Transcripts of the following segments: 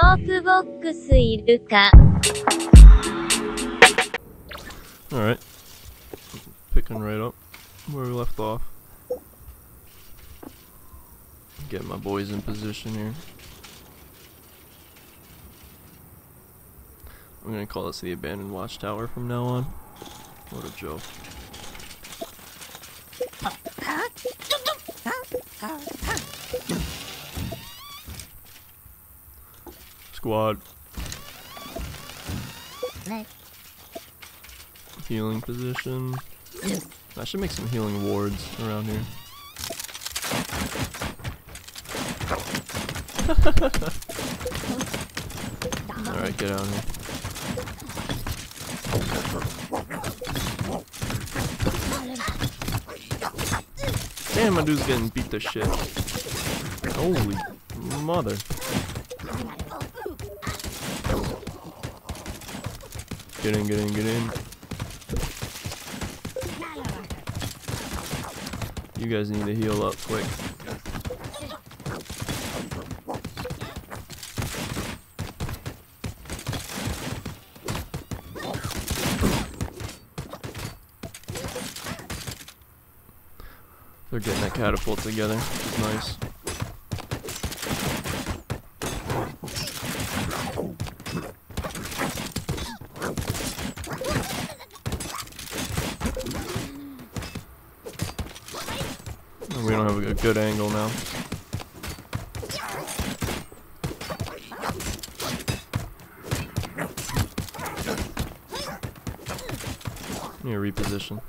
ープボックスいるか? Alright. Picking right up where we left off. Get my boys in position here. I'm gonna call this the abandoned watchtower from now on. What a joke. Squad. Healing position. I should make some healing wards around here. Alright, get out of here. Damn, my dude's getting beat to shit. Holy mother. Get in, get in, get in. You guys need to heal up quick. They're getting that catapult together, which is nice. We don't have a good angle now. Need a reposition.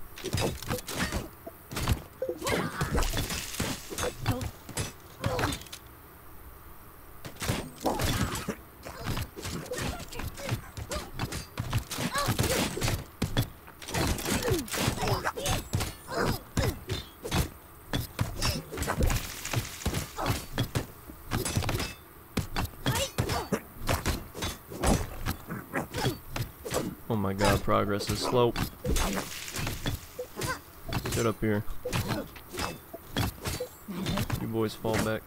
Oh my god, progress is slow. Get up here. You boys fall back.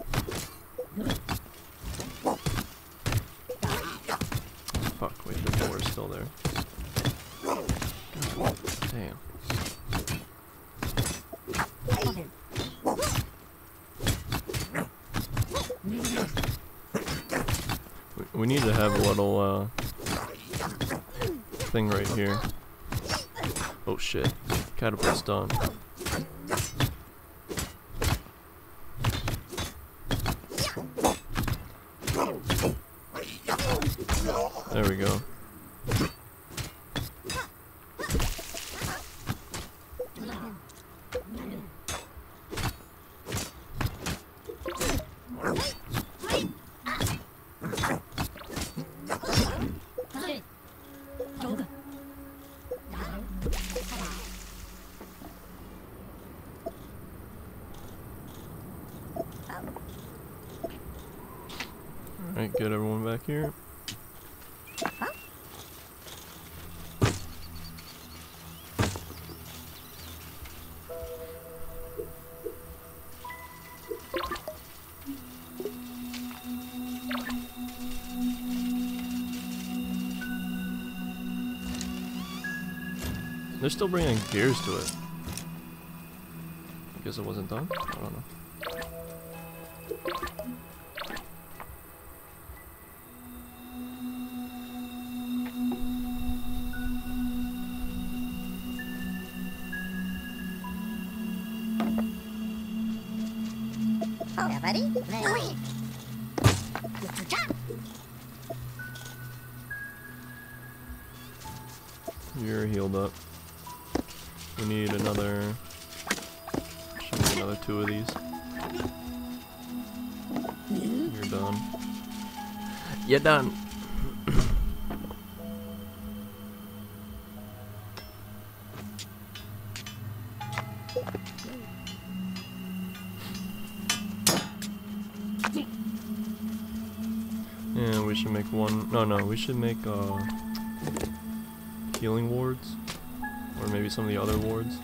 Fuck, wait, the door's still there. God damn. We need to have a little, thing right here. Oh shit. Catapult's done. There we go. Alright, get everyone back here. They're still bringing gears to it. I guess it wasn't done? I don't know. Oh, buddy. You're healed up. We need another. Should need another 2 of these. You're done. You're done. And we should make one. No, we should make healing wards, or maybe some of the other wards.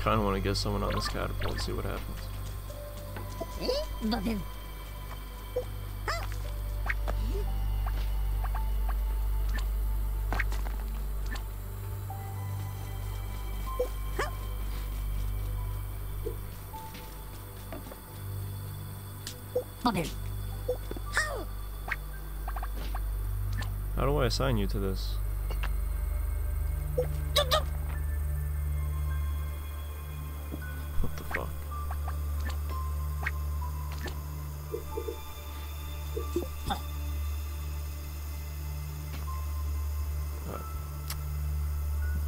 kind of want to get someone on this catapult and see what happens. How do I assign you to this? What the fuck?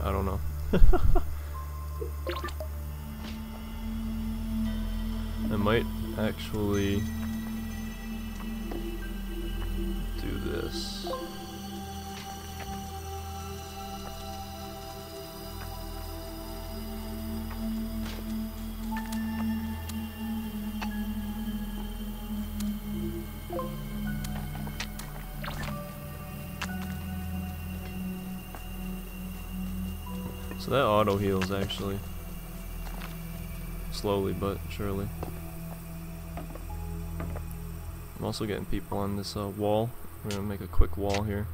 I don't know. I might actually... So that auto heals actually, slowly but surely. I'm also getting people on this wall. We're gonna make a quick wall here.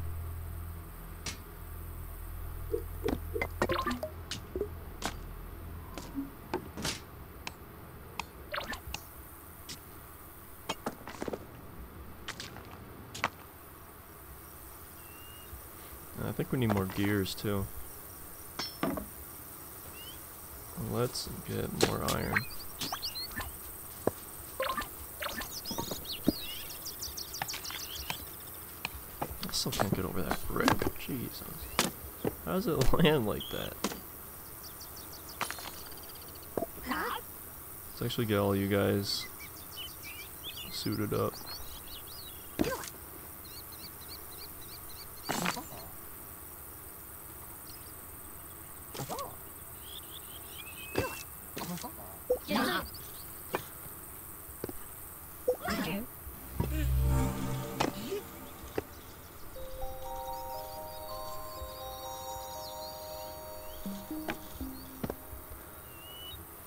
I think we need more gears too. Let's get more iron. I still can't get over that brick. Jesus. How does it land like that? Let's actually get all you guys suited up.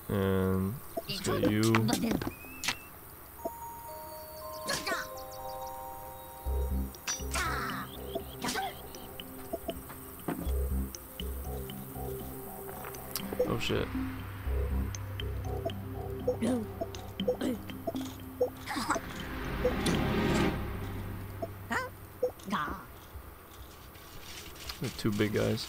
And let's get you. Oh shit. They're two big guys.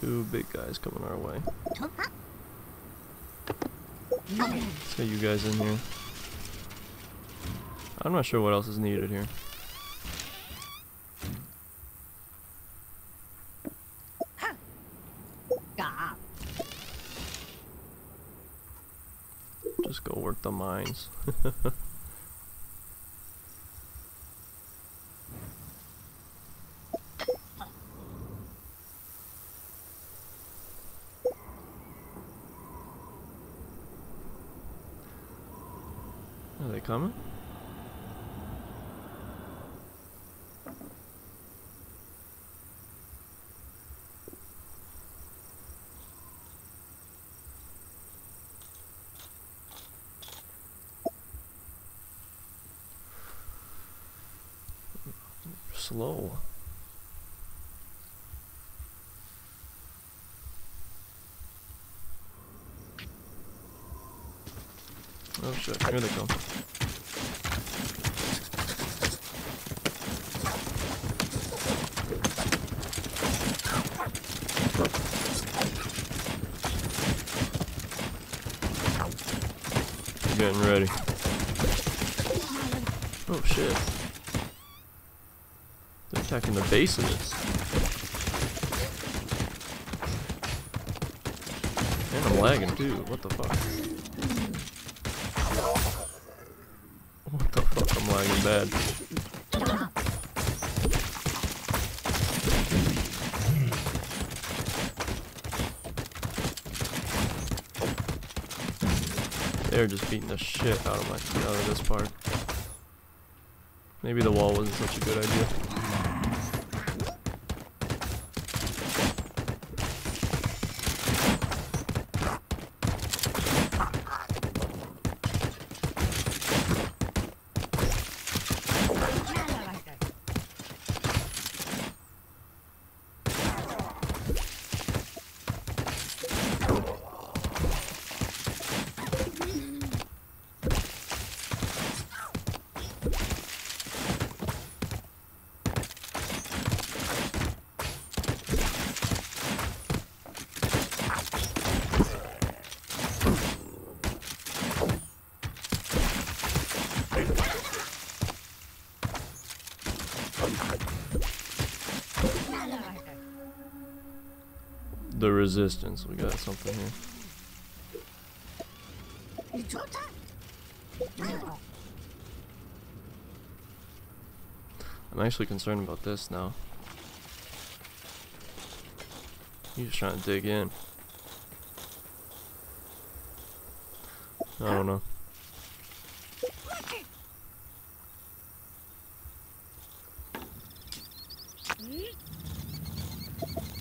Two big guys coming our way. Let's get you guys in here. I'm not sure what else is needed here. Just go work the mines. Are they coming? Slow. Oh shit, here they come. Getting ready. Oh shit. They're attacking the base of this. And I'm lagging too, what the fuck? What the fuck, I'm lying in bed. They're just beating the shit out of this part. Maybe the wall wasn't such a good idea. The resistance, we got something here. I'm actually concerned about this now. He's trying to dig in. I don't know.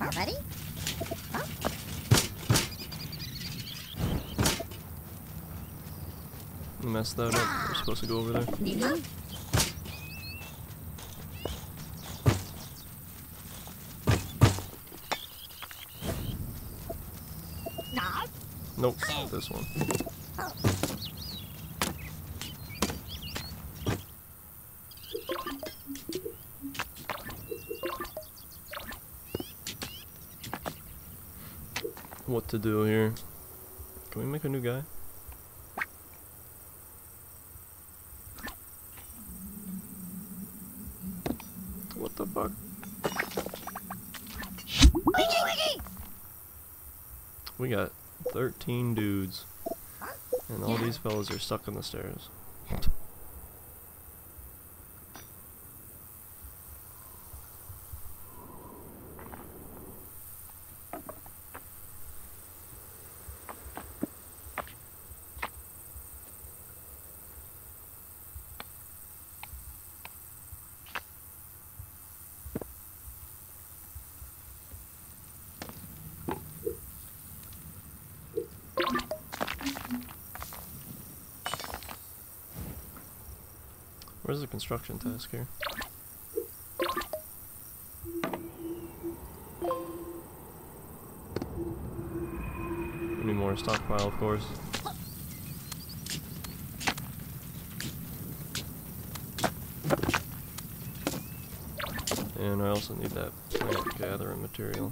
Already? Huh? I messed that up. We're supposed to go over there. Nope, not this one. What to do here? Can we make a new guy? What the fuck? We got 13 dudes, and all these fellas are stuck on the stairs. Where's the construction task here? We need more stockpile, of course. And I also need that plant gathering material.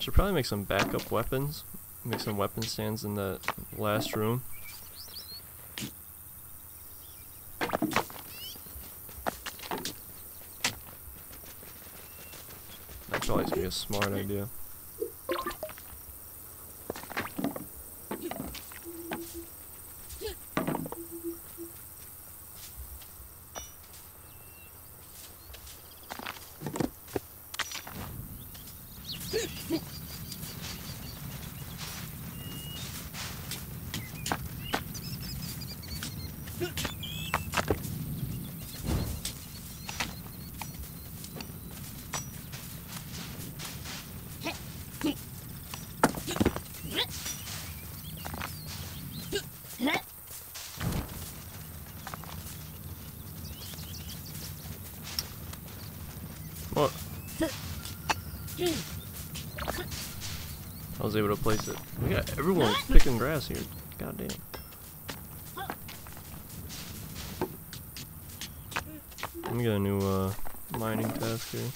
Should probably make some backup weapons. Make some weapon stands in the last room. That's always gonna be a smart idea. What? I was able to place it. We got everyone picking grass here. Goddamn. Let me get a new mining task here.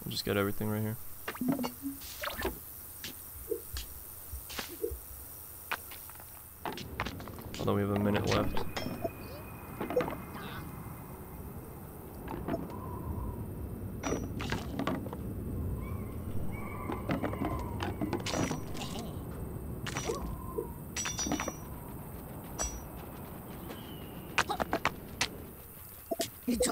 I just got everything right here. Although we have a minute left. Get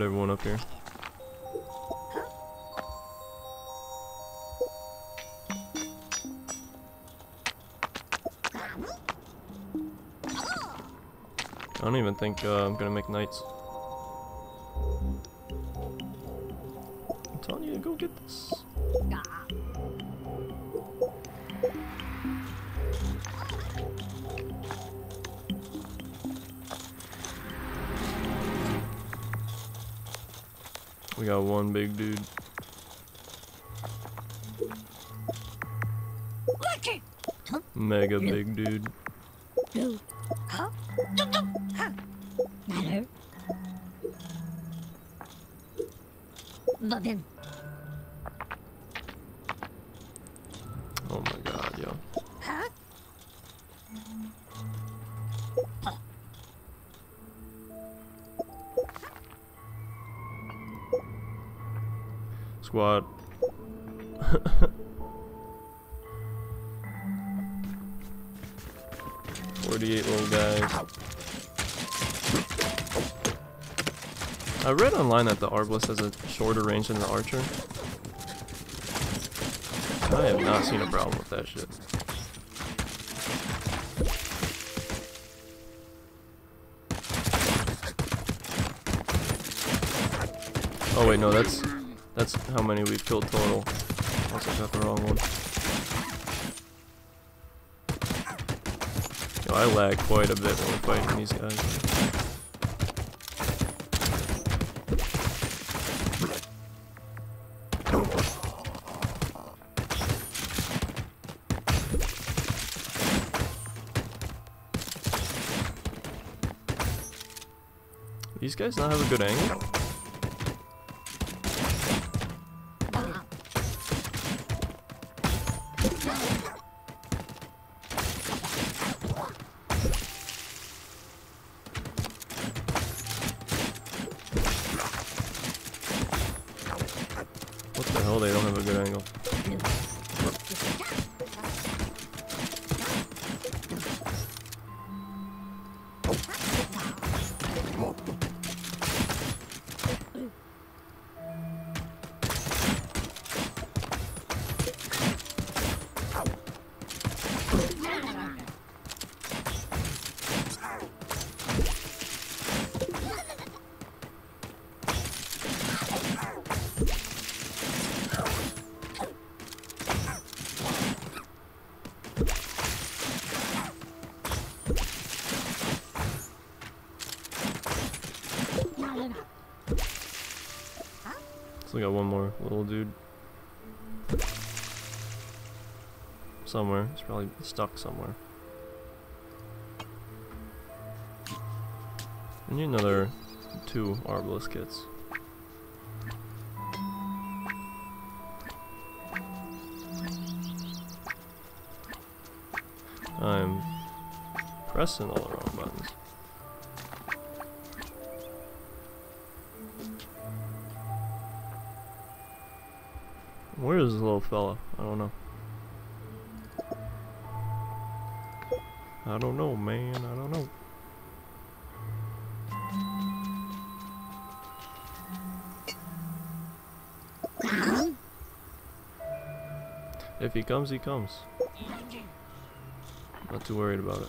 everyone up here. I don't even think I'm gonna make knights. I'm telling you to go get this. We got one big dude. Mega big dude. Oh my god, yo. Squad. Old guys. I read online that the Arblast has a shorter range than the Archer. I have not seen a problem with that shit. Oh wait, no, that's how many we've killed total. Also got the wrong one. Yo, I lag quite a bit when we're fighting these guys. These guys not have a good angle? What the hell, they don't have a good angle. We got one more little dude somewhere. He's probably stuck somewhere. I need another 2 Arbalest kits. I'm pressing all the wrong buttons. Where is this little fella? I don't know. I don't know, man. I don't know. If he comes, he comes. Not too worried about it.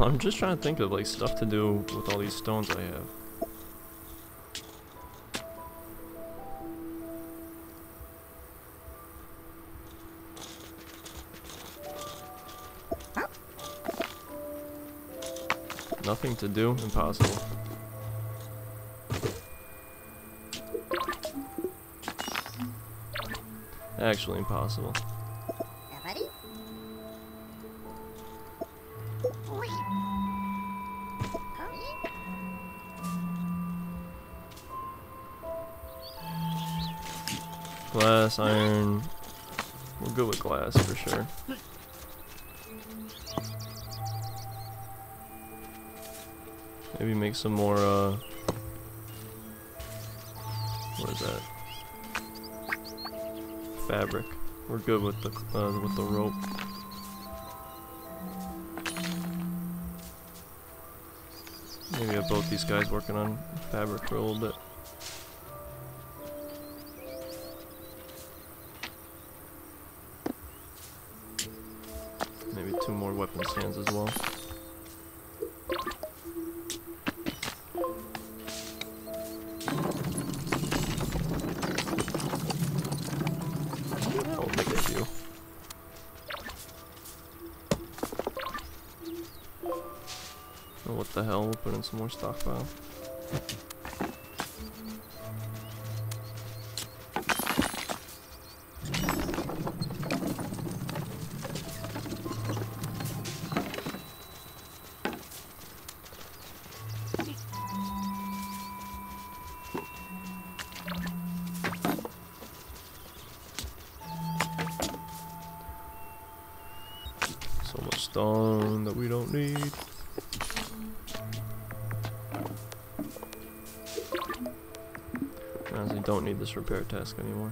I'm just trying to think of like stuff to do with all these stones I have. Nothing to do? Impossible. Actually impossible. Glass, iron. We'll go with glass for sure. Maybe make some more, what is that? Fabric. We're good with the rope. Maybe have both these guys working on fabric for a little bit. Maybe two more weapon stands as well. The hell, we'll put in some more stockpile. So much stone that we don't need. Don't need this repair task anymore.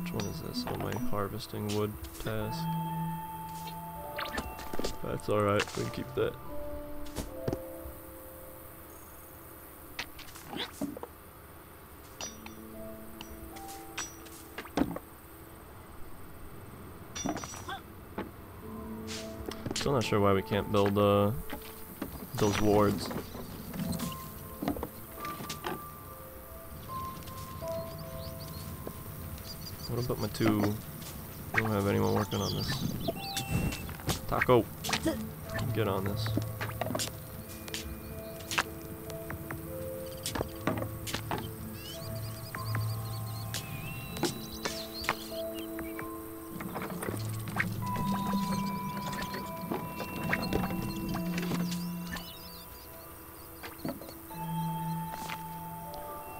Which one is this? Oh, my harvesting wood task. That's alright, we can keep that. Still not sure why we can't build those wards. What about my two? I don't have anyone working on this. Taco! Get on this.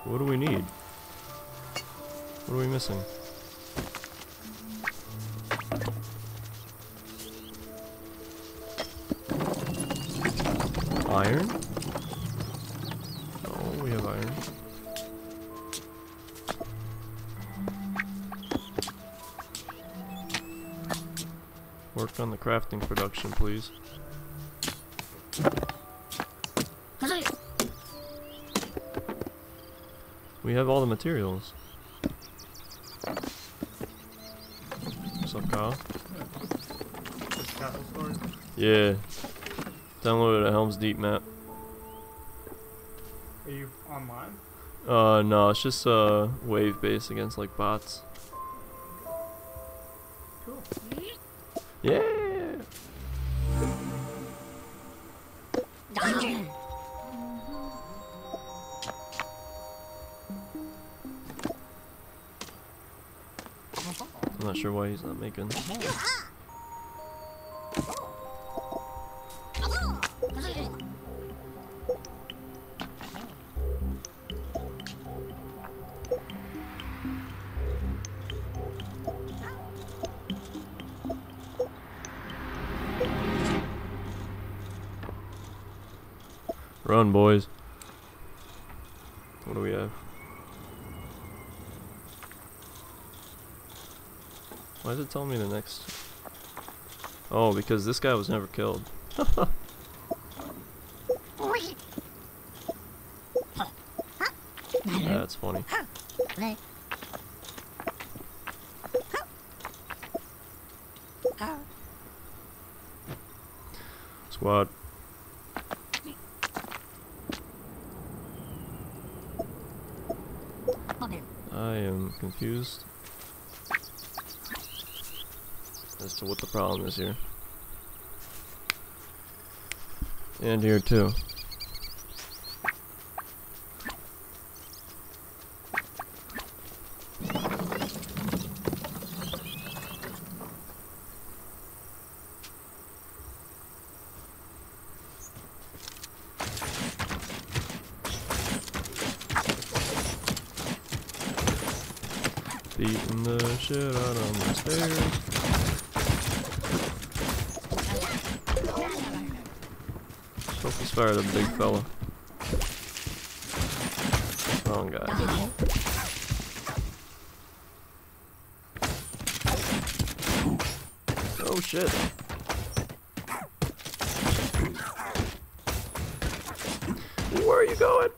What do we need? What are we missing? Iron? Oh, we have iron. Work on the crafting production, please. We have all the materials. What's up, Kyle? Yeah. Downloaded a Helm's Deep map. Are you online? No, it's just wave based against like bots. Cool. Yeah. I'm not sure why he's not making. Run, boys. What do we have? Why is it telling me the next? Oh, because this guy was never killed. That's funny. Squad. I am confused as to what the problem is here. And here too. Just eating the shit out of the stairs. Still can start a big fella. Wrong guy. Oh shit. Where are you going?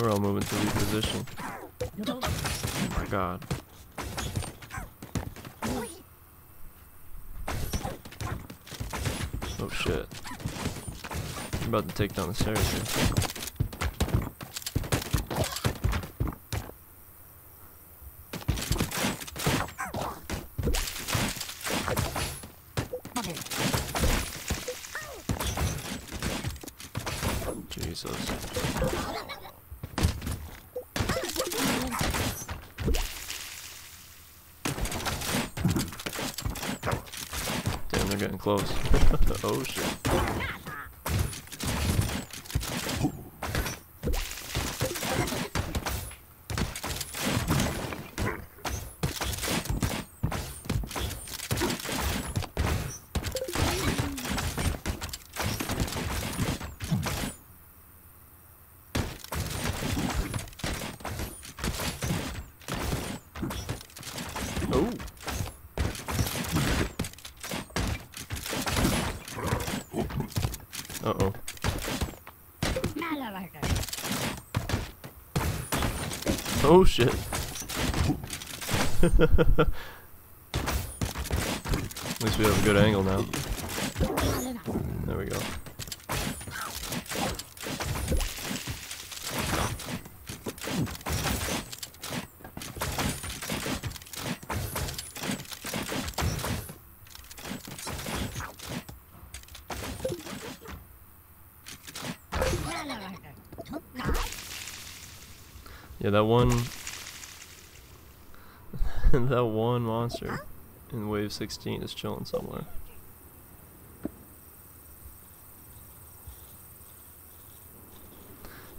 We're all moving to reposition. Oh my god. Oh shit. I'm about to take down the stairs here. They're getting close. Oh shit. Oh. Uh-oh. Oh shit. At least we have a good angle now. There we go. Yeah, that one that one monster in wave 16 is chilling somewhere.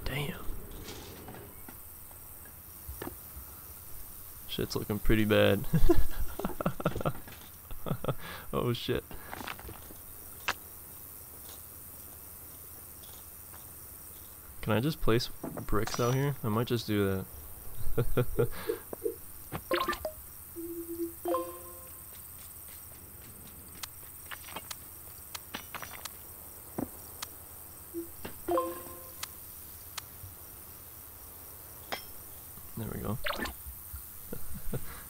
Damn. Shit's looking pretty bad. Oh shit. Can I just place bricks out here? I might just do that. There we go.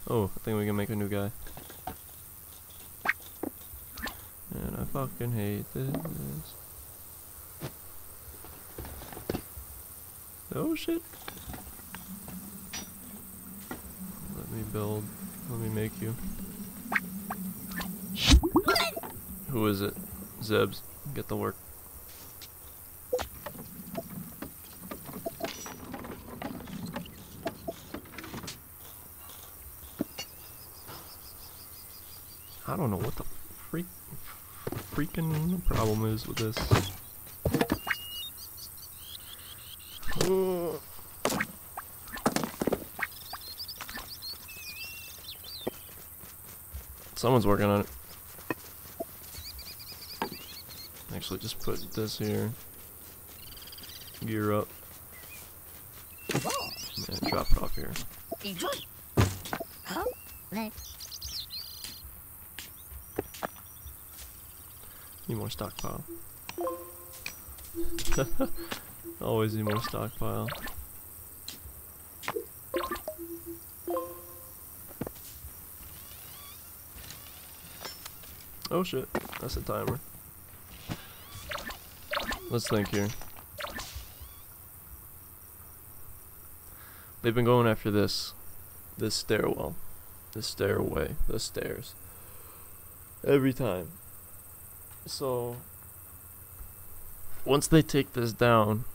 Oh, I think we can make a new guy. And I fucking hate this. Oh shit. Let me build. Let me make you. Who is it? Zebs. Get the work. I don't know what the freaking problem is with this. Oh. Someone's working on it. Actually, just put this here. Gear up. And drop it off here. Need more stockpile. Always need more stockpile. Oh shit, that's a timer. Let's think here. They've been going after this stairwell, this stairway, the stairs. Every time. So once they take this down,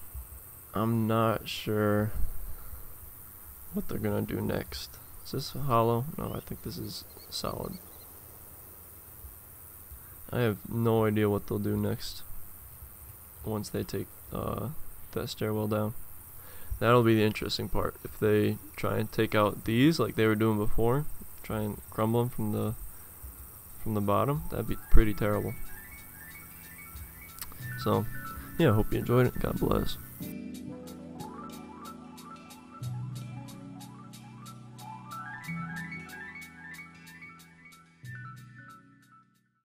I'm not sure what they're gonna do next. Is this hollow? No, I think this is solid. I have no idea what they'll do next. once they take that stairwell down. That'll be the interesting part. If they try and take out these like they were doing before, try and crumble them from the bottom, that'd be pretty terrible. So yeah, I hope you enjoyed it. God bless.